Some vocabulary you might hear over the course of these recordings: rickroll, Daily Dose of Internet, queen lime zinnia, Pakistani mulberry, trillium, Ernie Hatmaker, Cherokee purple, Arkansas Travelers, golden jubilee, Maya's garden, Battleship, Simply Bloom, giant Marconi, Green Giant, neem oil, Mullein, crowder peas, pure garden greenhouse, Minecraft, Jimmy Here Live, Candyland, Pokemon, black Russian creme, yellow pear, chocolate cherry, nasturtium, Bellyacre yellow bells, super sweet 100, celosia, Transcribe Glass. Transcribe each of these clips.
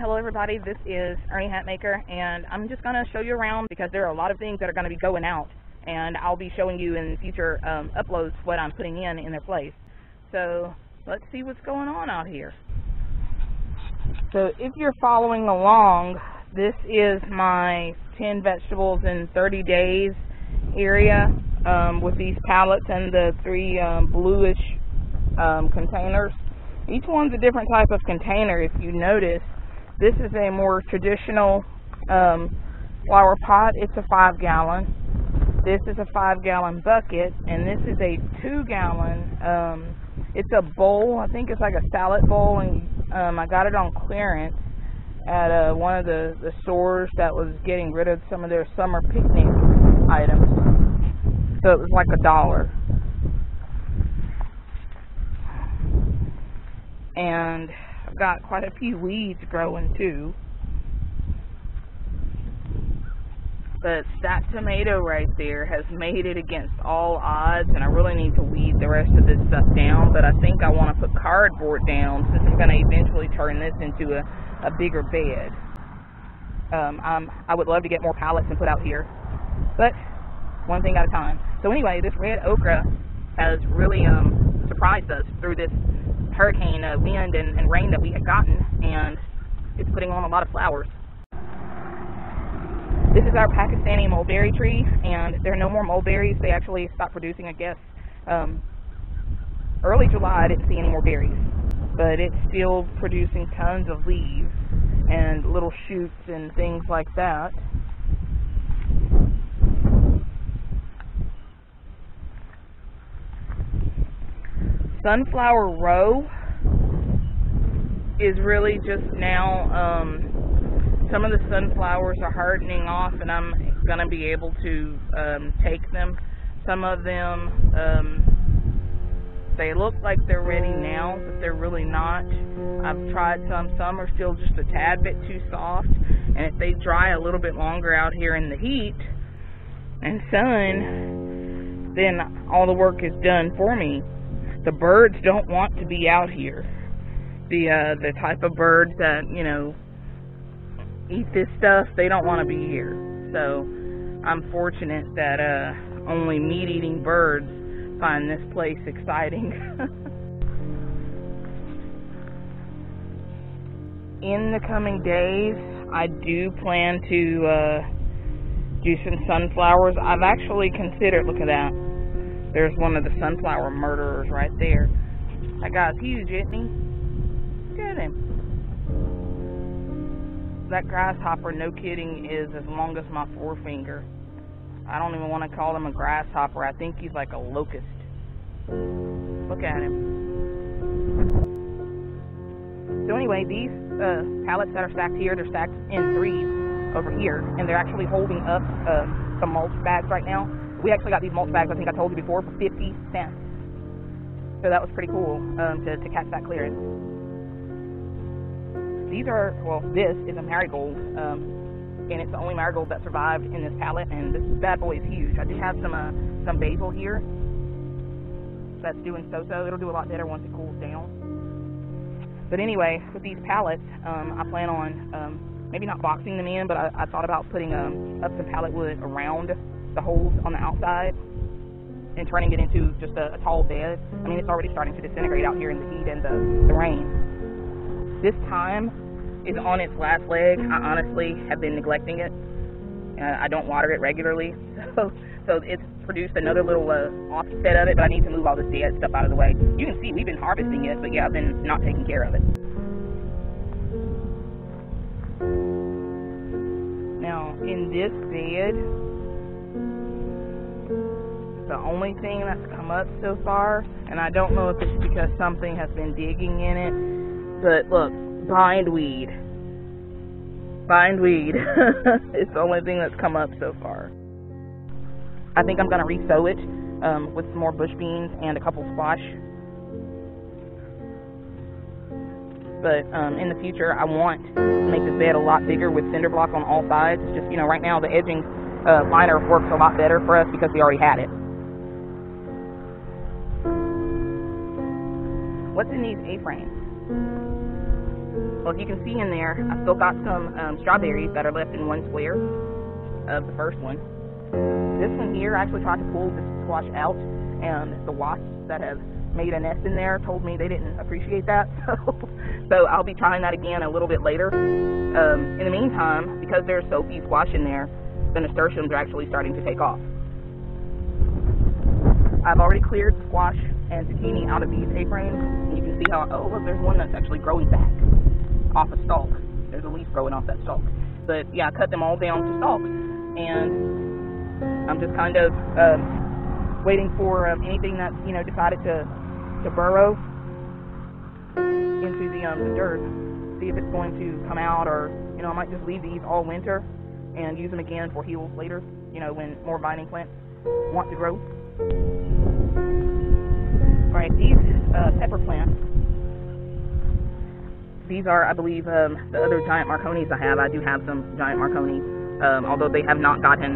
Hello everybody, this is Ernie Hatmaker, and I'm just going to show you around because there are a lot of things that are going to be going out, and I'll be showing you in future uploads what I'm putting in their place. So let's see what's going on out here. So if you're following along, this is my 10 vegetables in 30 days area with these pallets and the three bluish containers. Each one's a different type of container. If you notice, this is a more traditional flower pot. It's a 5-gallon. This is a 5-gallon bucket, and this is a 2-gallon. It's a bowl. I think it's like a salad bowl, and I got it on clearance at one of the stores that was getting rid of some of their summer picnic items. So it was like $1. And I've got quite a few weeds growing too. But that tomato right there has made it against all odds, and I really need to weed the rest of this stuff down, but I think I want to put cardboard down since I'm going to eventually turn this into a bigger bed. I would love to get more pallets and put out here, but one thing at a time. So anyway, this red okra has really surprised us through this hurricane wind and rain that we had gotten, and it's putting on a lot of flowers. This is our Pakistani mulberry tree, and there are no more mulberries. They actually stopped producing, I guess, early July. I didn't see any more berries, but it's still producing tons of leaves and little shoots and things like that. Sunflower row is really just now, some of the sunflowers are hardening off, and I'm going to be able to take them. Some of them, they look like they're ready now, but they're really not. I've tried some. Some are still just a tad bit too soft, and if they dry a little bit longer out here in the heat and sun, then all the work is done for me. The birds don't want to be out here. The type of birds that, you know, eat this stuff, they don't want to be here. So I'm fortunate that only meat-eating birds find this place exciting. In the coming days, I do plan to do some sunflowers. I've actually considered, look at that. There's one of the sunflower murderers right there. That guy's huge, isn't he? Look at him. That grasshopper, no kidding, is as long as my forefinger. I don't even want to call him a grasshopper. I think he's like a locust. Look at him. So anyway, these pallets that are stacked here, they're stacked in threes over here, and they're actually holding up some mulch bags right now. We actually got these mulch bags, I think I told you before, for 50 cents. So that was pretty cool to catch that clearance. These are, well, this is a marigold, and it's the only marigold that survived in this pallet, and this bad boy is huge. I do have some basil here that's doing so-so. It'll do a lot better once it cools down. But anyway, with these pallets, I plan on maybe not boxing them in, but I thought about putting up some pallet wood around the holes on the outside and turning it into just a tall bed. I mean, it's already starting to disintegrate out here in the heat and the rain. This thyme is on its last leg. I honestly have been neglecting it. I don't water it regularly, so it's produced another little offset of it, but I need to move all this dead stuff out of the way. You can see we've been harvesting it, but yeah, I've been not taking care of it. Now, in this bed, the only thing that's come up so far, and I don't know if it's because something has been digging in it, but look, bindweed. Bindweed. It's the only thing that's come up so far. I think I'm going to re-sow it with some more bush beans and a couple squash. But in the future, I want to make this bed a lot bigger with cinder block on all sides. Just, you know, right now the edging liner works a lot better for us because we already had it. What's in these A-frames? Well, if you can see in there, I still got some strawberries that are left in one square of the first one. This one here, I actually tried to pull this squash out, and the wasps that have made a nest in there told me they didn't appreciate that, so I'll be trying that again a little bit later. In the meantime, because there's so few squash in there, the nasturtiums are actually starting to take off. I've already cleared squash and zucchini out of these aprons, and you can see how, oh look, there's one that's actually growing back off a stalk. There's a leaf growing off that stalk. But yeah, I cut them all down to stalks, and I'm just kind of waiting for anything that's, you know, decided to burrow into the dirt, see if it's going to come out, or, you know, I might just leave these all winter and use them again for heels later, you know, when more vining plants want to grow. Alright, these pepper plants, these are, I believe, the other giant Marconis I have. I do have some giant Marconi, although they have not gotten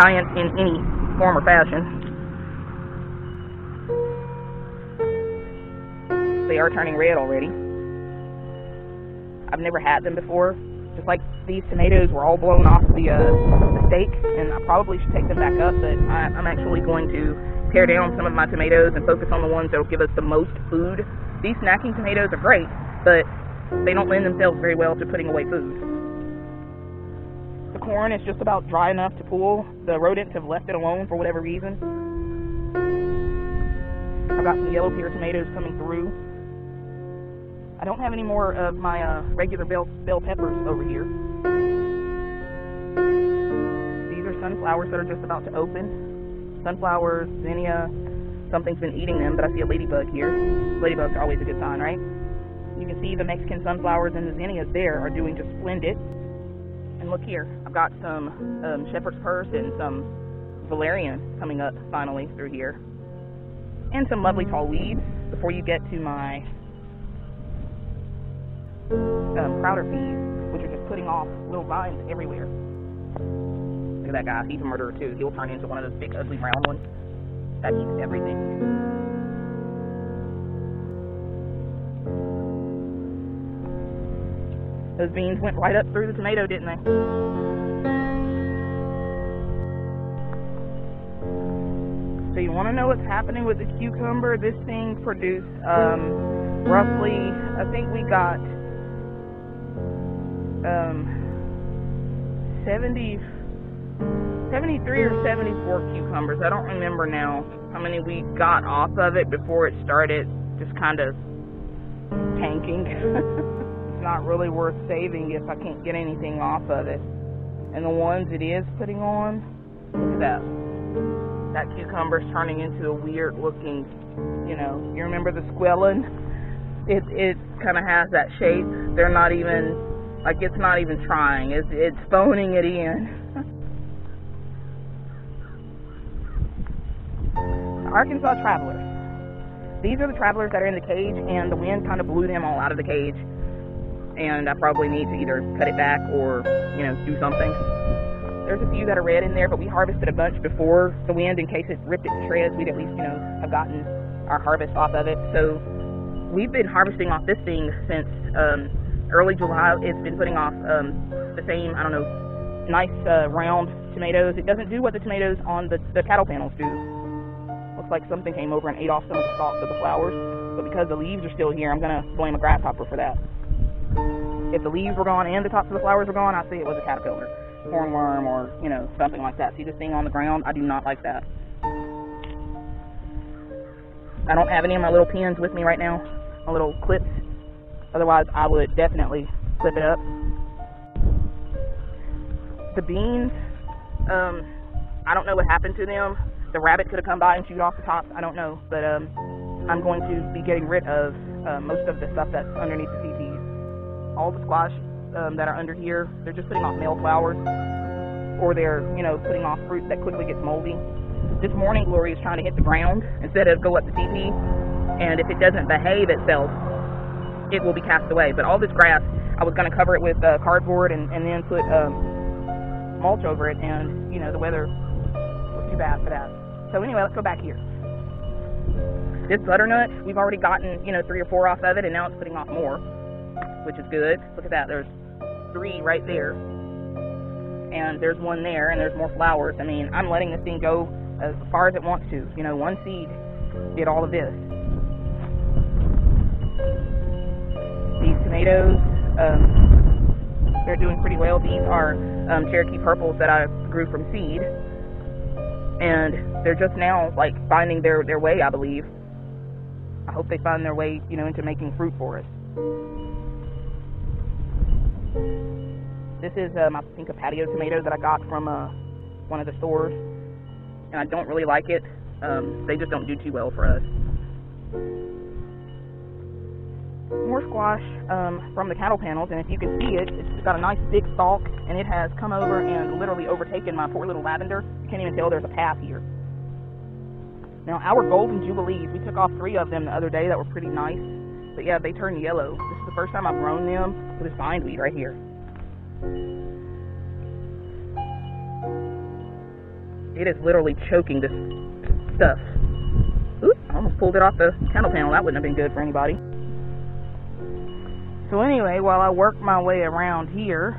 giant in any form or fashion. They are turning red already. I've never had them before. Just like these tomatoes were all blown off the stake, and I probably should take them back up, but I'm actually going to tear down some of my tomatoes and focus on the ones that will give us the most food. These snacking tomatoes are great, but they don't lend themselves very well to putting away food. The corn is just about dry enough to pull. The rodents have left it alone for whatever reason. I've got some yellow pear tomatoes coming through. I don't have any more of my regular bell peppers over here. These are sunflowers that are just about to open. Sunflowers, zinnia, something's been eating them, but I see a ladybug here. Ladybugs are always a good sign, right? You can see the Mexican sunflowers and the zinnias there are doing just splendid. And look here, I've got some shepherd's purse and some valerian coming up finally through here. And some lovely tall weeds before you get to my crowder peas, which are just putting off little vines everywhere. Look at that guy, he's a murderer too. He'll turn into one of those big ugly brown ones that eats everything. Those beans went right up through the tomato, didn't they? So you want to know what's happening with the cucumber? This thing produced roughly, I think we got 73 or 74 cucumbers. I don't remember now how many we got off of it before it started just kind of tanking. It's not really worth saving if I can't get anything off of it. And the ones it is putting on, look at that. That cucumber's turning into a weird looking, you know, you remember the squillin? It kind of has that shape. They're not even, like, it's not even trying. It's phoning it in. Arkansas Travelers. These are the travelers that are in the cage, and the wind kind of blew them all out of the cage. And I probably need to either cut it back or, you know, do something. There's a few that are red in there, but we harvested a bunch before the wind in case it ripped it to shreds. We'd at least, you know, have gotten our harvest off of it. So we've been harvesting off this thing since early July. It's been putting off the same, I don't know, nice round tomatoes. It doesn't do what the tomatoes on the cattle panels do. Looks like something came over and ate off some of the stalks of the flowers. But because the leaves are still here, I'm going to blame a grasshopper for that. If the leaves were gone and the tops of the flowers were gone, I'd say it was a caterpillar, hornworm, or, you know, something like that. See this thing on the ground? I do not like that. I don't have any of my little pins with me right now, my little clips. Otherwise, I would definitely clip it up. The beans, I don't know what happened to them. The rabbit could have come by and chewed off the tops. I don't know, but I'm going to be getting rid of most of the stuff that's underneath the CPs. All the squash that are under here, they're just putting off male flowers, or they're, you know, putting off fruit that quickly gets moldy. This morning glory is trying to hit the ground instead of go up the teepee, and if it doesn't behave itself, it will be cast away. But all this grass, I was going to cover it with cardboard and then put mulch over it, and, you know, the weather was too bad for that. So anyway, let's go back here. This butternut, we've already gotten, you know, 3 or 4 off of it, and now it's putting off more. which is good. Look at that, there's three right there. And there's one there, and there's more flowers. I mean, I'm letting this thing go as far as it wants to. You know, one seed did all of this. These tomatoes, they're doing pretty well. These are Cherokee purples that I grew from seed. And they're just now, like, finding their way, I believe. I hope they find their way, you know, into making fruit for us. This is, I think, a patio tomato that I got from one of the stores. And I don't really like it. They just don't do too well for us. More squash from the cattle panels, and if you can see it, it's got a nice big stalk, and it has come over and literally overtaken my poor little lavender. You can't even tell there's a path here. Now, our golden jubilees, we took off three of them the other day that were pretty nice, but yeah, they turned yellow. This is the first time I've grown them with this bindweed right here. It is literally choking this stuff. Oops, I almost pulled it off the cattle panel. That wouldn't have been good for anybody. So anyway, while I work my way around here,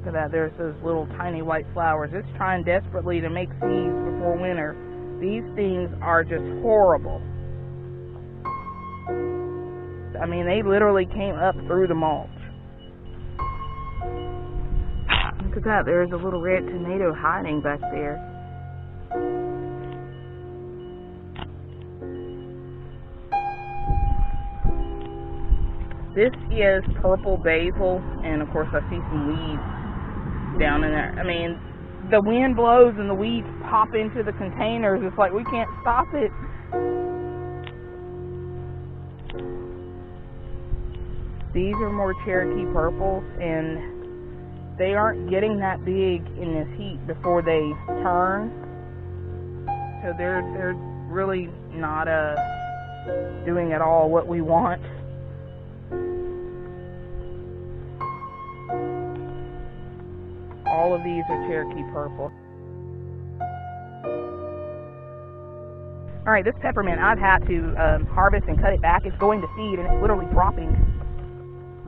look at that, there's those little tiny white flowers. It's trying desperately to make seeds before winter. These things are just horrible. I mean, they literally came up through the mulch. Look at that, there's a little red tomato hiding back there. This is purple basil, and of course I see some weeds down in there. I mean, the wind blows and the weeds pop into the containers. It's like we can't stop it. These are more Cherokee purples, and they aren't getting that big in this heat before they turn. So they're really not doing at all what we want. All of these are Cherokee purple. Alright, this peppermint, I've had to harvest and cut it back. It's going to seed, and it's literally dropping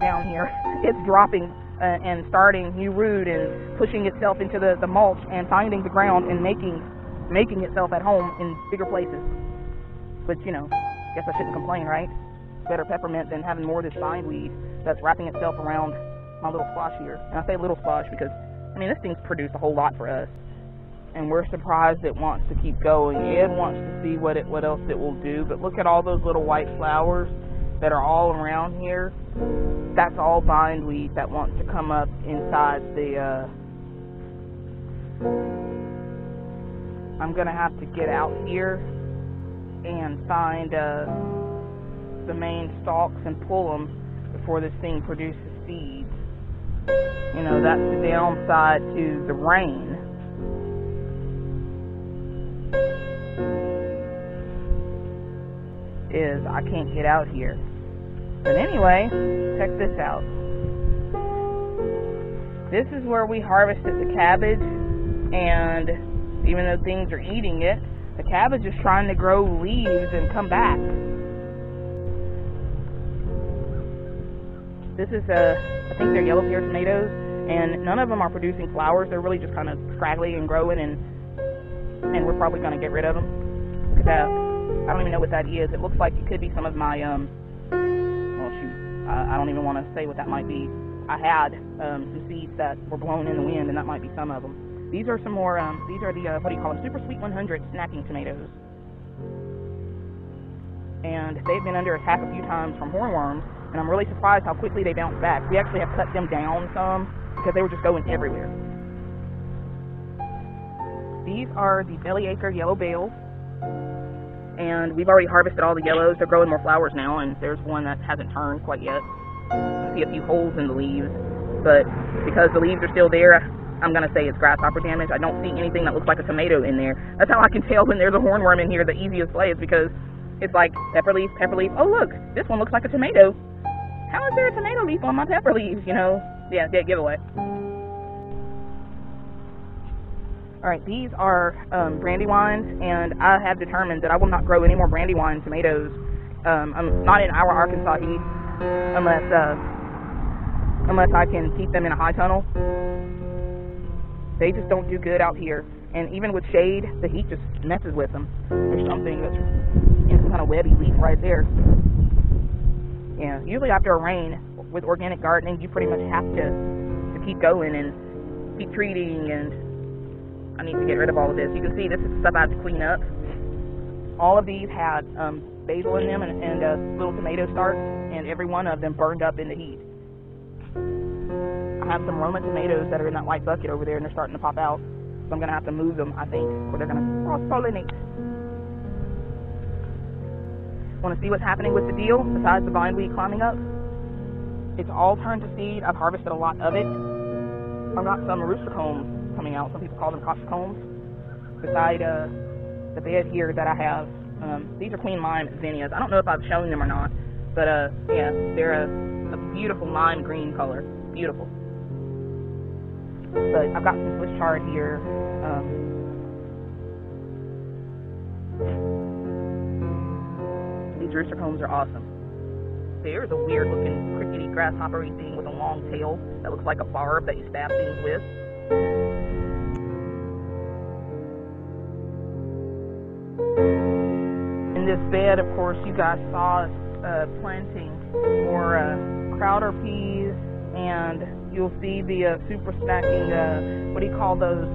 down here. It's dropping and starting new root and pushing itself into the mulch and finding the ground and making itself at home in bigger places. But, you know, I guess I shouldn't complain, right? Better peppermint than having more of this bindweed that's wrapping itself around my little squash here. And I say little squash because, I mean, this thing's produced a whole lot for us, and we're surprised it wants to keep going. It wants to see what else it will do, but look at all those little white flowers that are all around here. That's all bindweed that wants to come up inside the, I'm gonna have to get out here and find, the main stalks and pull them before this thing produces seeds. You know, that's the downside to the rain. Is I can't get out here. But anyway, check this out. This is where we harvested the cabbage, and even though things are eating it, the cabbage is trying to grow leaves and come back. This is I think they're yellow pear tomatoes, and none of them are producing flowers. They're really just kind of scraggly and growing, and we're probably going to get rid of them. Look at that. I don't even know what that is. It looks like it could be some of my, well, shoot, I don't even want to say what that might be. I had some seeds that were blown in the wind, and that might be some of them. These are some more, these are the, what do you call them, super sweet 100 snacking tomatoes. And they've been under attack a few times from hornworms, and I'm really surprised how quickly they bounce back. We actually have cut them down some because they were just going everywhere. These are the Bellyacre yellow bells, and we've already harvested all the yellows. They're growing more flowers now, and there's one that hasn't turned quite yet. I see a few holes in the leaves, but because the leaves are still there, I'm going to say it's grasshopper damage. I don't see anything that looks like a tomato in there. That's how I can tell when there's a hornworm in here. The easiest way is because it's like pepper leaf, pepper leaf. Oh, look, this one looks like a tomato. How is there a tomato leaf on my pepper leaves, you know? Yeah, dead giveaway. Alright, these are Brandywines, and I have determined that I will not grow any more Brandywine tomatoes. I'm not in our Arkansas heat unless unless I can keep them in a high tunnel. They just don't do good out here. And even with shade, the heat just messes with them. There's something that's some kind of webby leaf right there. Yeah, usually after a rain, with organic gardening, you pretty much have to keep going and keep treating. And I need to get rid of all of this. You can see this is stuff I had to clean up. All of these had basil in them and little tomato starts, and every one of them burned up in the heat. I have some Roma tomatoes that are in that white bucket over there, and they're starting to pop out. So I'm going to have to move them, I think, or they're going to cross-pollinate. Want to see what's happening with the deal besides the bindweed climbing up? It's all turned to seed. I've harvested a lot of it. I've got some rooster combs coming out. Some people call them cock's combs. Beside the bed here that I have, these are queen lime zinnias. I don't know if I've shown them or not, but yeah, they're a beautiful lime green color. Beautiful. But I've got some Swiss chard here. These rooster combs are awesome. There's a weird looking crickety grasshoppery thing with a long tail that looks like a barb that you stab things with. In this bed, of course, you guys saw us planting more crowder peas, and you'll see the super snacking, what do you call those,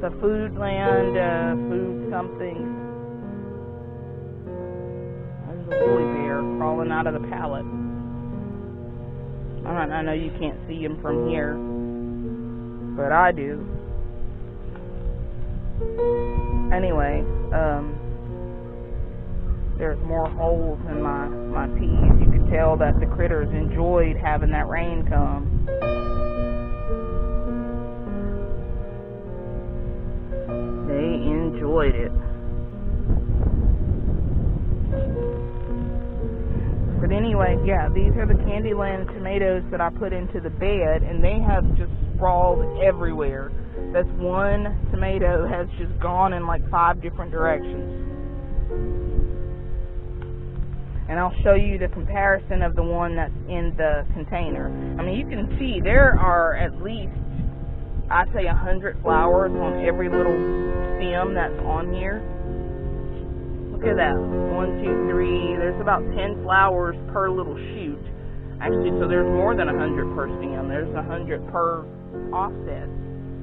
the food land, food something. There's a woolly bear crawling out of the pallet. I know you can't see him from here, but I do. Anyway, there's more holes in my peas. You could tell that the critters enjoyed having that rain come. They enjoyed it. But anyway, yeah, these are the Candyland tomatoes that I put into the bed, and they have just sprawled everywhere. That's one tomato has just gone in like 5 different directions. And I'll show you the comparison of the one that's in the container. I mean, you can see there are at least, I'd say, 100 flowers on every little stem that's on here. Look at that. 1, 2, 3. There's about 10 flowers per little shoot. Actually, so there's more than 100 per stem. There's 100 per offset.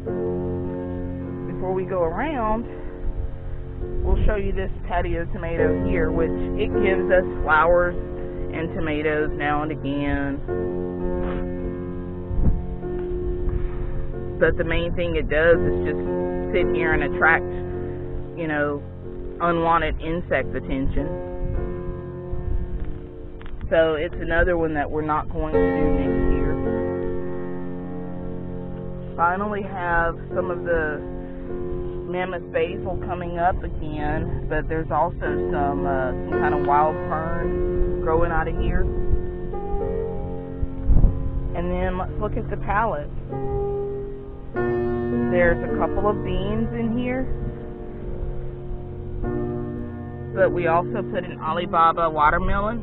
Before we go around, we'll show you this patio tomato here, which it gives us flowers and tomatoes now and again. But the main thing it does is just sit here and attract, you know, unwanted insect attention. So it's another one that we're not going to do next year. Finally have some of the mammoth basil coming up again, but there's also some kind of wild fern growing out of here. And then let's look at the pallet. There's a couple of beans in here, but we also put an Alibaba watermelon,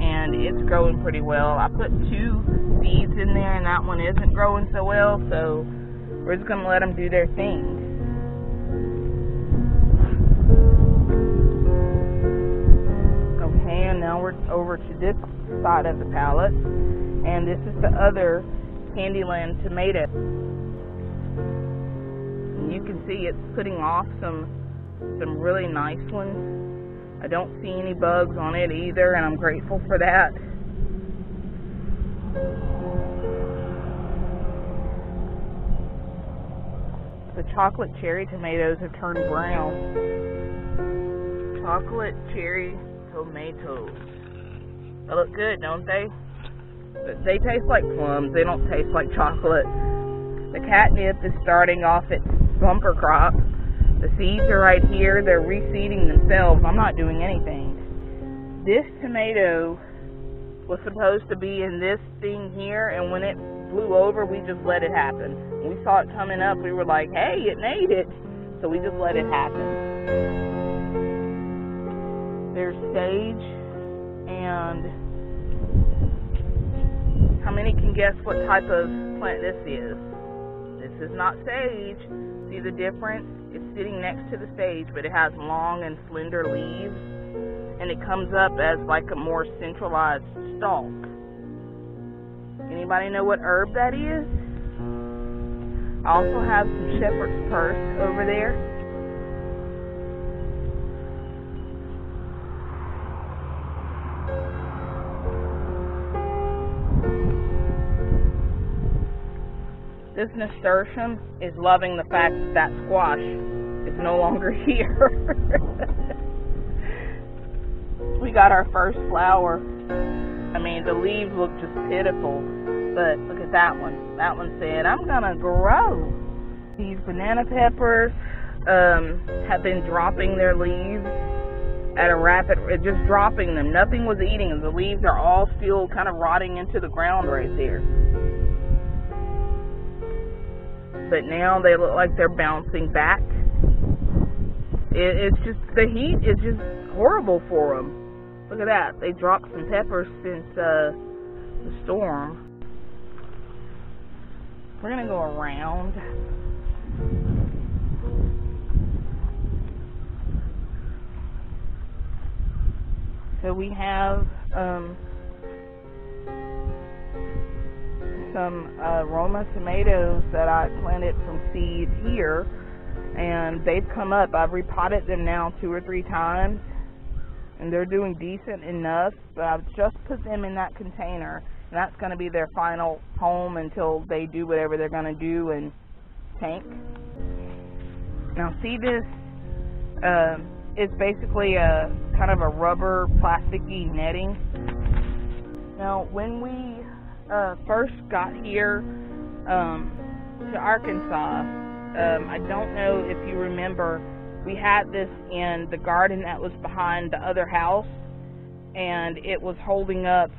and it's growing pretty well. I put 2 seeds in there, and that one isn't growing so well, so we're just going to let them do their thing. And now we're over to this side of the pallet, and this is the other Candyland tomato. And you can see it's putting off some really nice ones. I don't see any bugs on it either, and I'm grateful for that. The chocolate cherry tomatoes have turned brown. Chocolate cherry tomatoes. They look good, don't they? But they taste like plums. They don't taste like chocolate. The catnip is starting off its bumper crop. The seeds are right here. They're reseeding themselves. I'm not doing anything. This tomato was supposed to be in this thing here, and when it blew over, we just let it happen. When we saw it coming up, we were like, hey, it made it. So we just let it happen. There's sage and How many can guess what type of plant this is? This is not sage. See the difference? It's sitting next to the sage, but it has long and slender leaves, and it comes up as like a more centralized stalk. Anybody know what herb that is? I also have some shepherd's purse over there. This nasturtium is loving the fact that that squash is no longer here. We got our first flower. I mean, the leaves look just pitiful, but look at that one. That one said, I'm gonna grow. These banana peppers have been dropping their leaves at a rapid rate, just dropping them. Nothing was eating them. The leaves are all still kind of rotting into the ground right there. But now they look like they're bouncing back. It's just, the heat is just horrible for them. Look at that. They dropped some peppers since the storm. We're going to go around. So we have some Roma tomatoes that I planted from seeds here, and they've come up. I've repotted them now 2 or 3 times, and they're doing decent enough, but I've just put them in that container, and that's going to be their final home until they do whatever they're going to do and tank. Now see this, it's basically a kind of a rubber plasticky netting. Now when we first got here to Arkansas, I don't know if you remember, we had this in the garden that was behind the other house, and it was holding up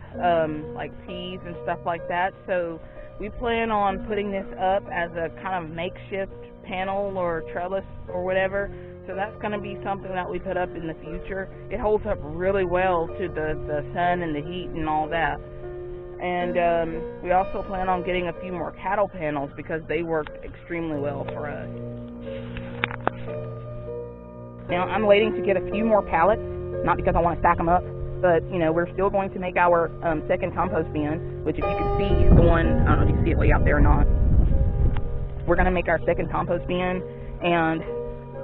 like peas and stuff like that. So we plan on putting this up as a kind of makeshift panel or trellis or whatever. So that's going to be something that we put up in the future. It holds up really well to the sun and the heat and all that. And we also plan on getting a few more cattle panels because they worked extremely well for us. Now I'm waiting to get a few more pallets, not because I want to stack them up, but you know, we're still going to make our second compost bin, which if you can see is the one, I don't know if you can see it way out there or not. We're gonna make our second compost bin, and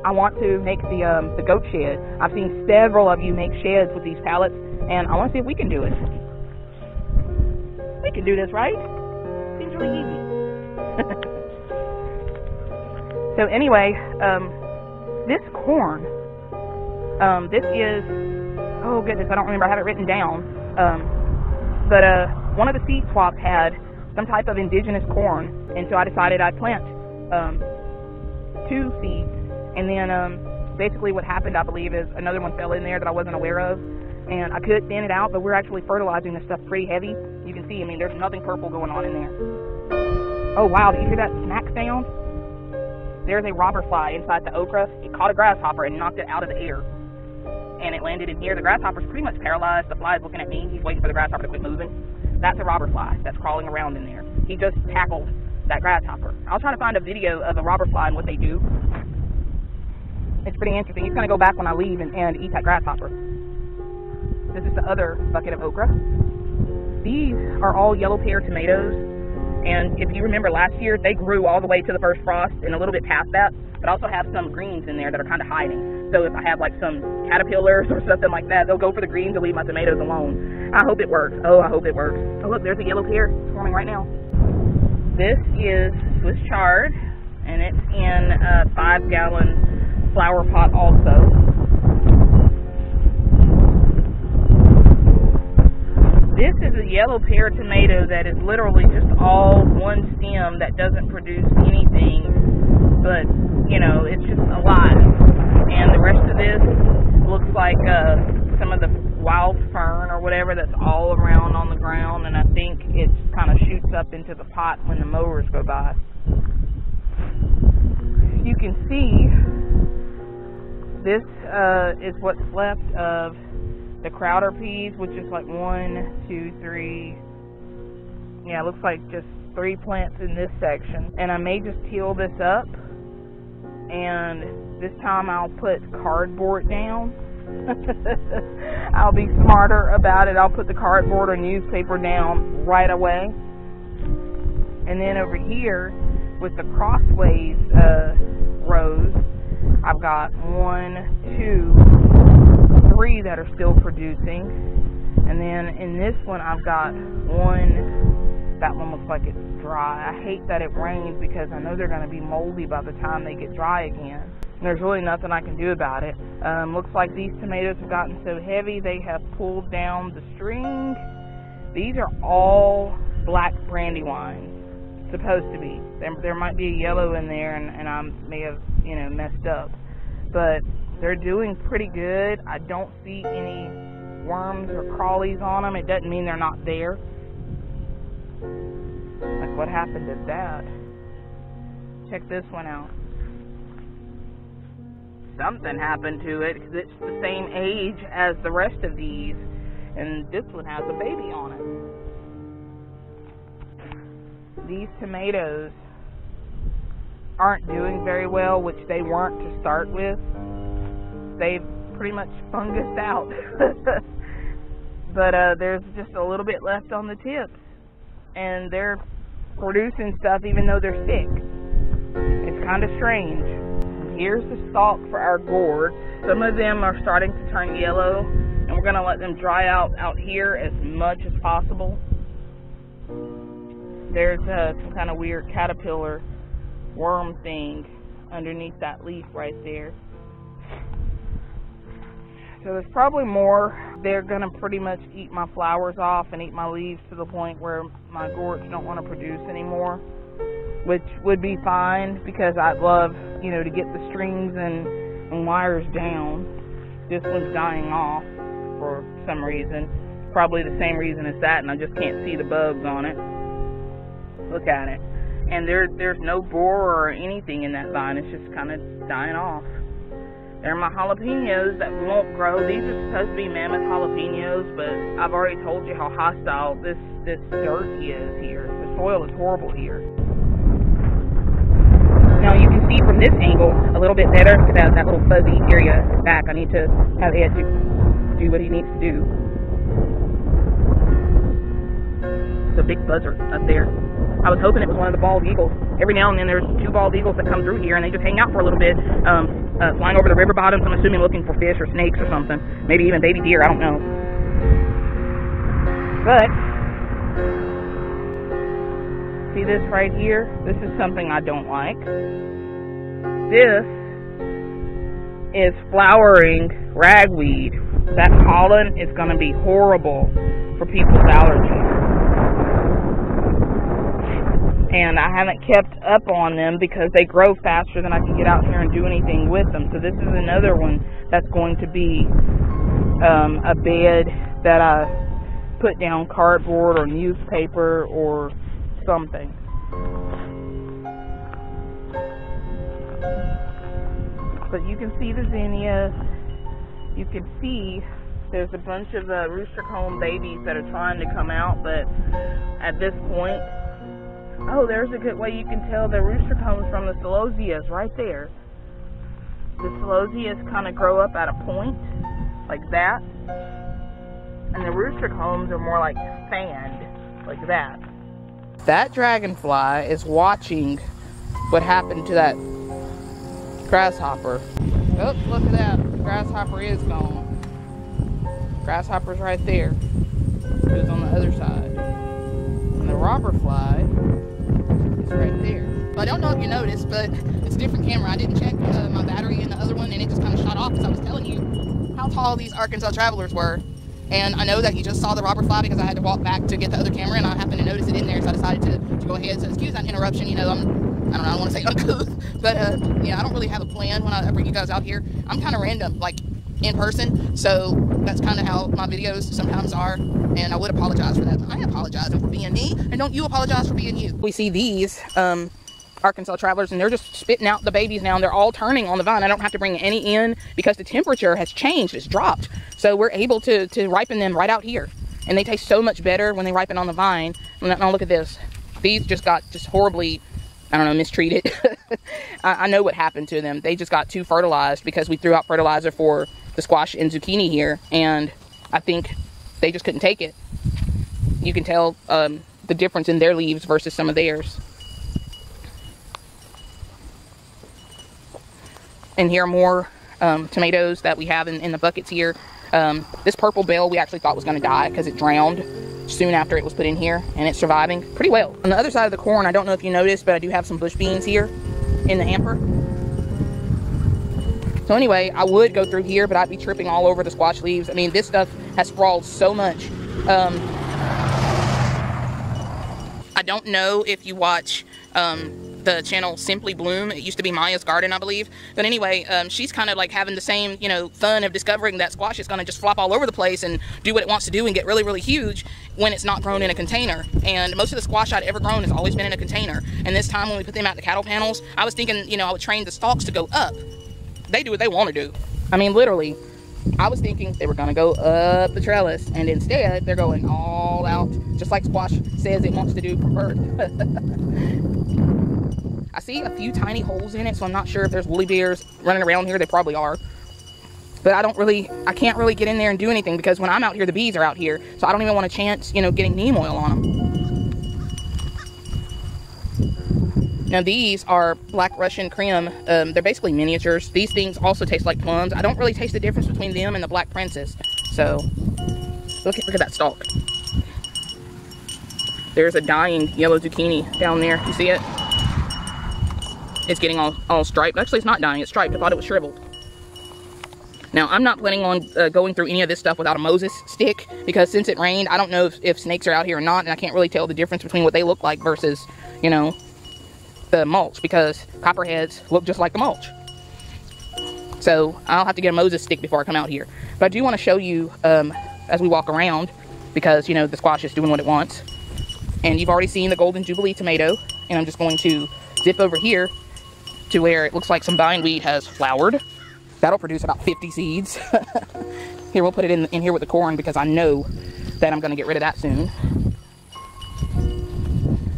I want to make the goat shed. I've seen several of you make sheds with these pallets, and I want to see if we can do it. We can do this, right? Seems really easy. So anyway, this corn, this is, oh goodness, I don't remember, I have it written down, but one of the seed swaps had some type of indigenous corn, and so I decided I'd plant 2 seeds, and then basically what happened, I believe, is another one fell in there that I wasn't aware of, and I could thin it out, but we're actually fertilizing this stuff pretty heavy. You can see, I mean, there's nothing purple going on in there. Oh, wow, did you hear that smack sound? There's a robber fly inside the okra. It caught a grasshopper and knocked it out of the air. And it landed in here. The grasshopper's pretty much paralyzed. The fly's looking at me. He's waiting for the grasshopper to quit moving. That's a robber fly that's crawling around in there. He just tackled that grasshopper. I'll try to find a video of a robber fly and what they do. It's pretty interesting. He's going to go back when I leave and eat that grasshopper. This is the other bucket of okra. These are all yellow pear tomatoes, and if you remember last year, they grew all the way to the first frost and a little bit past that, but I also have some greens in there that are kind of hiding. So if I have like some caterpillars or something like that, they'll go for the greens and leave my tomatoes alone. I hope it works. Oh, I hope it works. Oh, look, there's a yellow pear. It's forming right now. This is Swiss chard, and it's in a 5-gallon flower pot also. This is a yellow pear tomato that is literally just all one stem that doesn't produce anything, but, you know, it's just alive. And the rest of this looks like some of the wild fern or whatever that's all around on the ground, and I think it kind of shoots up into the pot when the mowers go by. You can see this is what's left of the crowder peas, which is like 1, 2, 3, yeah, it looks like just 3 plants in this section. And I may just peel this up, and this time I'll put cardboard down. I'll be smarter about it. I'll put the cardboard or newspaper down right away. And then over here with the crossways rows, I've got 1, 2, 3 that are still producing. And then in this one I've got 1, that one looks like it's dry. I hate that it rains because I know they're going to be moldy by the time they get dry again. There's really nothing I can do about it. Looks like these tomatoes have gotten so heavy they have pulled down the string. These are all black Brandywines, supposed to be. There might be a yellow in there, and I may have, you know, messed up. But they're doing pretty good. I don't see any worms or crawlies on them. It doesn't mean they're not there. Like, what happened to that? Check this one out. Something happened to it because it's the same age as the rest of these, and this one has a baby on it. These tomatoes aren't doing very well, which they weren't to start with. They've pretty much fungused out. But there's just a little bit left on the tips, and they're producing stuff even though they're sick. It's kind of strange. Here's the stalk for our gourd. Some of them are starting to turn yellow, and we're going to let them dry out here as much as possible. There's some kind of weird caterpillar worm thing underneath that leaf right there. So there's probably more. They're going to pretty much eat my flowers off and eat my leaves to the point where my gourds don't want to produce anymore, which would be fine because I'd love, you know, to get the strings and wires down. This one's dying off for some reason. Probably the same reason as that, and I just can't see the bugs on it. Look at it. And there's no borer or anything in that vine. It's just kind of dying off. There are my jalapenos that won't grow. These are supposed to be mammoth jalapenos, but I've already told you how hostile this dirt is here. The soil is horrible here. Now you can see from this angle a little bit better. Look at that little fuzzy area back. I need to have Ed do what he needs to do. It's a big buzzard up there. I was hoping it was one of the bald eagles. Every now and then there's 2 bald eagles that come through here, and they just hang out for a little bit, flying over the river bottoms. I'm assuming looking for fish or snakes or something. Maybe even baby deer, I don't know. But see this right here? This is something I don't like. This is flowering ragweed. That pollen is going to be horrible for people's allergies. And I haven't kept up on them because they grow faster than I can get out here and do anything with them. So this is another one that's going to be a bed that I put down cardboard or newspaper or something. But you can see the zinnias. You can see there's a bunch of the rooster comb babies that are trying to come out, but at this point, oh, there's a good way you can tell the rooster combs from the celosias right there. The celosias kind of grow up at a point like that, and the rooster combs are more like sand, like that. That dragonfly is watching what happened to that grasshopper. Oops, look at that. The grasshopper is gone. Grasshopper's right there. It was on the other side. And the robber fly is right there. I don't know if you noticed, but it's a different camera. I didn't check my battery in the other one, and it just kind of shot off because I was telling you how tall these Arkansas Travelers were. And I know that you just saw the robber fly because I had to walk back to get the other camera, and I happened to notice it in there, so I decided to go ahead. So excuse that interruption. You know, I don't know, I don't want to say uncouth, but yeah, I don't really have a plan when I bring you guys out here. I'm kind of random, like in person, so that's kind of how my videos sometimes are, and I would apologize for that. I apologize for being me, and don't you apologize for being you. We see these Arkansas Travelers, and they're just spitting out the babies now, and they're all turning on the vine. I don't have to bring any in because the temperature has changed. It's dropped. So we're able to ripen them right out here. and they taste so much better when they ripen on the vine. Now look at this. These just got horribly, I don't know, mistreated. I know what happened to them. They just got too fertilized because we threw out fertilizer for the squash and zucchini here, and I think they just couldn't take it. You can tell the difference in their leaves versus some of theirs. And here are more tomatoes that we have in the buckets here. This purple bell we actually thought was gonna die because it drowned soon after it was put in here, and it's surviving pretty well. On the other side of the corn, I don't know if you noticed, but I do have some bush beans here in the hamper. So anyway, I would go through here, but I'd be tripping all over the squash leaves. I mean, this stuff has sprawled so much. I don't know if you watch the channel Simply Bloom. It used to be Maya's Garden, I believe. But anyway, she's kind of like having the same, you know, fun of discovering that squash is going to just flop all over the place and do what it wants to do and get really, really huge when it's not grown in a container. And most of the squash I'd ever grown has always been in a container. And this time when we put them out the cattle panels, I was thinking, you know, I would train the stalks to go up. They do what they want to do. I mean, literally, I was thinking they were going to go up the trellis, and instead they're going all out, just like squash says it wants to do from birth. I see a few tiny holes in it, so I'm not sure if there's woolly bears running around here. They probably are. But I can't really get in there and do anything because when I'm out here, the bees are out here. So I don't even want a chance, you know, getting neem oil on them. Now these are black Russian creme. They're basically miniatures. These things also taste like plums. I don't really taste the difference between them and the black princess. So look at that stalk. There's a dying yellow zucchini down there. You see it? It's getting all striped. Actually, it's not dying. It's striped. I thought it was shriveled. Now, I'm not planning on going through any of this stuff without a Moses stick because since it rained, I don't know if snakes are out here or not, and I can't really tell the difference between what they look like versus, you know, the mulch because copperheads look just like the mulch. So, I'll have to get a Moses stick before I come out here. But I do want to show you as we walk around because, you know, the squash is doing what it wants. And you've already seen the golden jubilee tomato, and I'm just going to zip over here to where it looks like some bindweed has flowered. That'll produce about 50 seeds. Here, we'll put it in here with the corn because I know that I'm gonna get rid of that soon.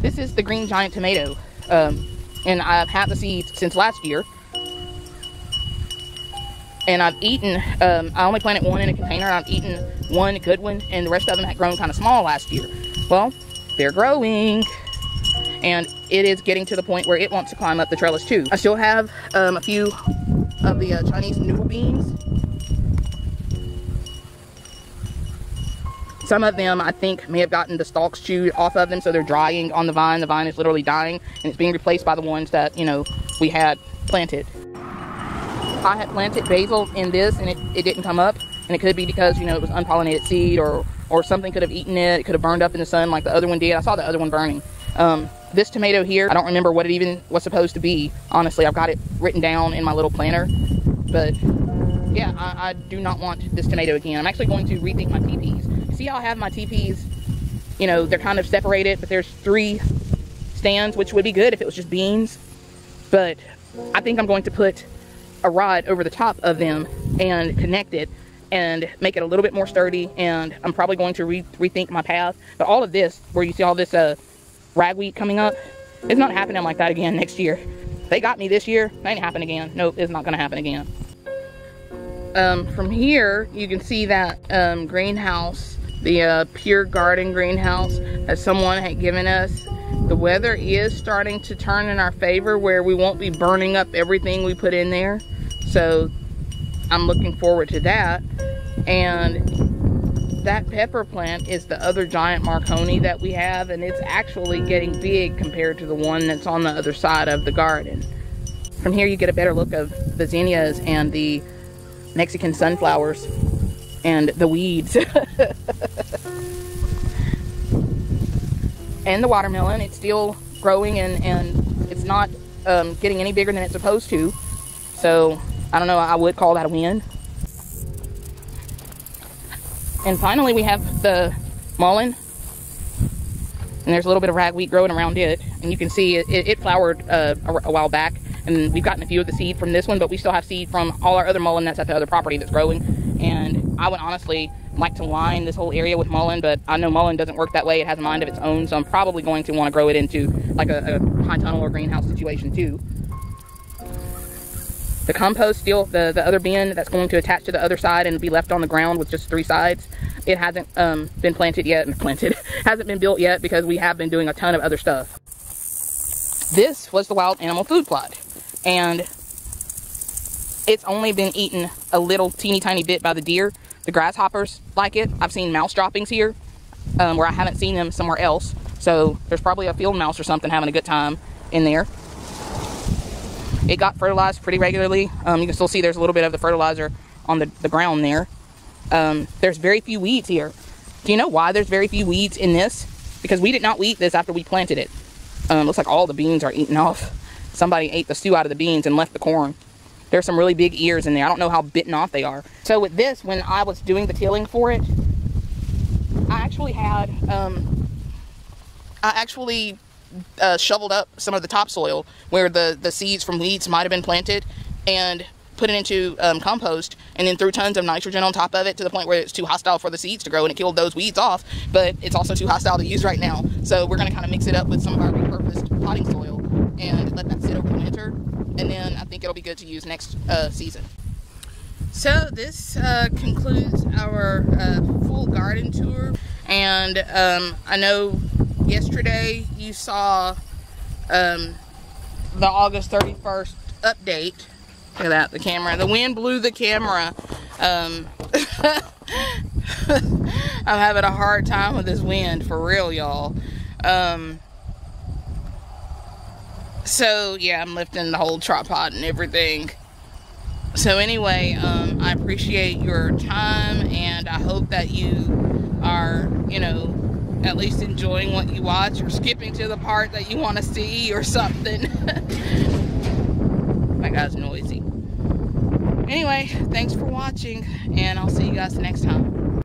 This is the Green Giant tomato, and I've had the seeds since last year. And I've eaten, I only planted one in a container, and I've eaten one good one, and the rest of them had grown kind of small last year. Well, they're growing. And it is getting to the point where it wants to climb up the trellis too. I still have a few of the Chinese noodle beans. Some of them I think may have gotten the stalks chewed off of them, so they're drying on the vine. The vine is literally dying and it's being replaced by the ones that, you know, we had planted. I had planted basil in this and it didn't come up, and it could be because, you know, it was unpollinated seed or something could have eaten it. It could have burned up in the sun like the other one did. I saw the other one burning. This tomato here, I don't remember what it even was supposed to be. Honestly, I've got it written down in my little planner. But yeah, I do not want this tomato again. I'm actually going to rethink my teepees. See how I have my teepees, you know, they're kind of separated, but there's 3 stands, which would be good if it was just beans. But I think I'm going to put a rod over the top of them and connect it and make it a little bit more sturdy. And I'm probably going to rethink my path. But all of this, where you see all this, ragweed coming up, it's not happening like that again next year. They got me this year, that ain't happen again. Nope, it's not gonna happen again. From here, you can see that greenhouse, the pure garden greenhouse that someone had given us. The weather is starting to turn in our favor where we won't be burning up everything we put in there. So I'm looking forward to that. And that pepper plant is the other giant Marconi that we have, and it's actually getting big compared to the one that's on the other side of the garden. From here you get a better look of the zinnias and the Mexican sunflowers and the weeds. And the watermelon, it's still growing and it's not getting any bigger than it's supposed to. So I don't know, I would call that a win. And finally we have the mullein, and there's a little bit of ragweed growing around it, and you can see it flowered a while back, and we've gotten a few of the seed from this one, but we still have seed from all our other mullein that's at the other property that's growing. And I would honestly like to line this whole area with mullein, but I know mullein doesn't work that way. It has a mind of its own, so I'm probably going to want to grow it into like a high tunnel or greenhouse situation too. The compost, still the other bin that's going to attach to the other side and be left on the ground with just three sides, it hasn't been planted yet, hasn't been built yet because we have been doing a ton of other stuff. This was the wild animal food plot, and it's only been eaten a little teeny tiny bit by the deer. The grasshoppers like it. I've seen mouse droppings here where I haven't seen them somewhere else. So there's probably a field mouse or something having a good time in there. It got fertilized pretty regularly. You can still see there's a little bit of the fertilizer on the ground there. There's very few weeds here. Do you know why there's very few weeds in this? Because we did not weed this after we planted it. Looks like all the beans are eaten off. Somebody ate the stew out of the beans and left the corn. There's some really big ears in there. I don't know how bitten off they are. So with this, when I was doing the tilling for it, I actually had, I actually shoveled up some of the topsoil where the seeds from weeds might have been planted and put it into compost, and then threw tons of nitrogen on top of it to the point where it's too hostile for the seeds to grow, and it killed those weeds off, but it's also too hostile to use right now. So we're gonna kind of mix it up with some of our repurposed potting soil and let that sit over the winter, and then I think it'll be good to use next season. So this concludes our full garden tour, and I know yesterday you saw the August 31st update. Look at that, the camera. The wind blew the camera. I'm having a hard time with this wind, for real, y'all. So yeah, I'm lifting the whole tripod and everything. So anyway, I appreciate your time, and I hope that you are, you know, at least enjoying what you watch, or skipping to the part that you want to see or something. My guy's noisy. Anyway, thanks for watching, and I'll see you guys next time.